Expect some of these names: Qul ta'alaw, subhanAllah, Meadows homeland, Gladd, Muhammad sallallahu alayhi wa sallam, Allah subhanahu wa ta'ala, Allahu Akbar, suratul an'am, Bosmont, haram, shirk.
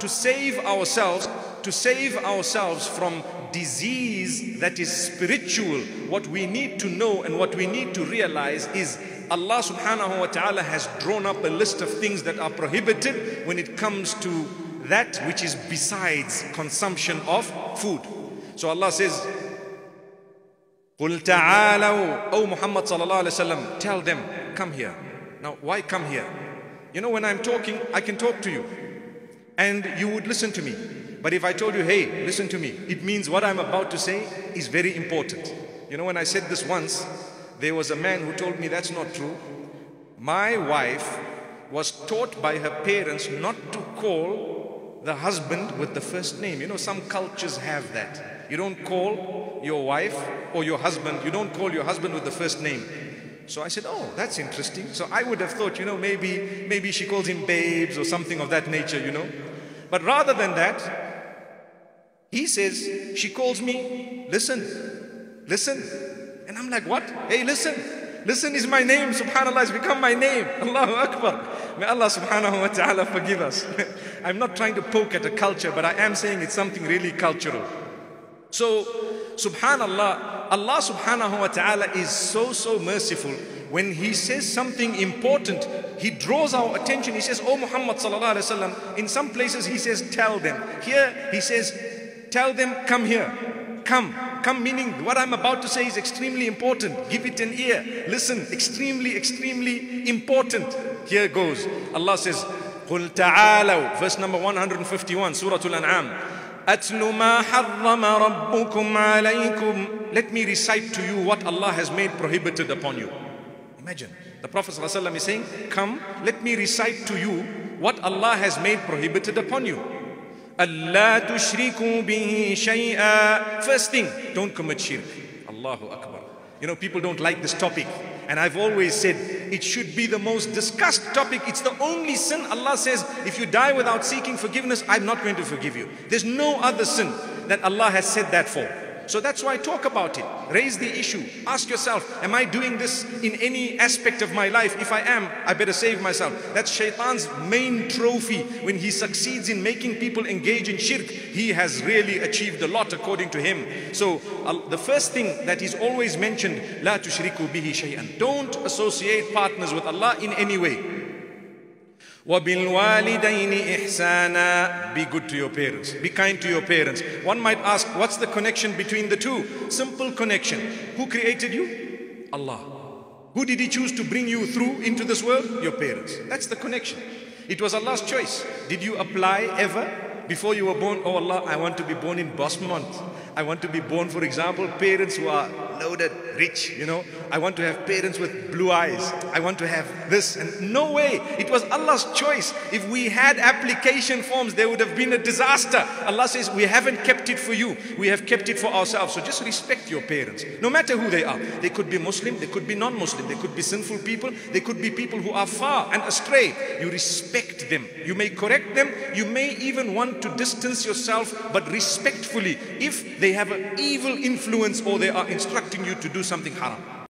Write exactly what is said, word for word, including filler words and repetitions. to save ourselves, to save ourselves from disease that is spiritual. What we need to know and what we need to realize is Allah subhanahu wa ta'ala has drawn up a list of things that are prohibited when it comes to that which is besides consumption of food. So Allah says, Qul ta'alaw, O Muhammad sallallahu alayhi wa sallam, tell them, come here. Now, why come here? You know, when I'm talking, I can talk to you and you would listen to me. But if I told you, hey, listen to me, it means what I'm about to say is very important. You know, when I said this once, there was a man who told me that's not true. My wife was taught by her parents not to call the husband with the first name. You know, some cultures have that. You don't call your wife or your husband, you don't call your husband with the first name. So I said, oh, that's interesting. So I would have thought, you know, maybe, maybe she calls him babes or something of that nature, you know. But rather than that, he says, she calls me, listen, listen. And I'm like, what? Hey, listen. Listen is my name, subhanAllah, it's become my name. Allahu Akbar. May Allah subhanahu wa ta'ala forgive us. I'm not trying to poke at a culture, but I am saying it's something really cultural. So, subhanAllah, Allah subhanahu wa ta'ala is so, so merciful. When He says something important, He draws our attention. He says, oh Muhammad sallallahu alayhi wa sallam, in some places He says, tell them. Here He says, tell them, come here. Come. Come, meaning what I'm about to say is extremely important. Give it an ear. Listen, extremely, extremely important. Here goes. Allah says, قُلْ تَعَالَوْا, verse number one hundred fifty-one, suratul an'am. أَتْلُ مَا حَرَّمَ رَبُّكُمْ عَلَيْكُمْ. Let me recite to you what Allah has made prohibited upon you. Imagine, the Prophet ﷺ is saying, come, let me recite to you what Allah has made prohibited upon you. أَلَّا تُشْرِكُوا بِهِ شَيْئًا. First thing, don't commit shirk. Allahu Akbar. You know, people don't like this topic. And I've always said, it should be the most discussed topic. It's the only sin Allah says, if you die without seeking forgiveness, I'm not going to forgive you. There's no other sin that Allah has said that for. So that's why I talk about it. Raise the issue. Ask yourself, am I doing this in any aspect of my life? If I am, I better save myself. That's Shaitan's main trophy. When he succeeds in making people engage in shirk, he has really achieved a lot according to him. So uh, the first thing that is always mentioned, لا تشركوا به شيئا. Don't associate partners with Allah in any way. وَبِالْوَالِدَيْنِ إِحْسَانًا. Be good to your parents. Be kind to your parents. One might ask, what's the connection between the two? Simple connection. Who created you? Allah. Who did He choose to bring you through into this world? Your parents. That's the connection. It was Allah's choice. Did you apply ever before you were born? Oh Allah, I want to be born in Bosmont. I want to be born, for example, parents who are loaded, rich, you know. I want to have parents with blue eyes. I want to have this. And no way. It was Allah's choice. If we had application forms, there would have been a disaster. Allah says, we haven't kept it for you. We have kept it for ourselves. So just respect your parents, no matter who they are. They could be Muslim. They could be non-Muslim. They could be sinful people. They could be people who are far and astray. You respect them. You may correct them. You may even want to distance yourself, but respectfully. If they have an evil influence or they are instructing you to do something haram,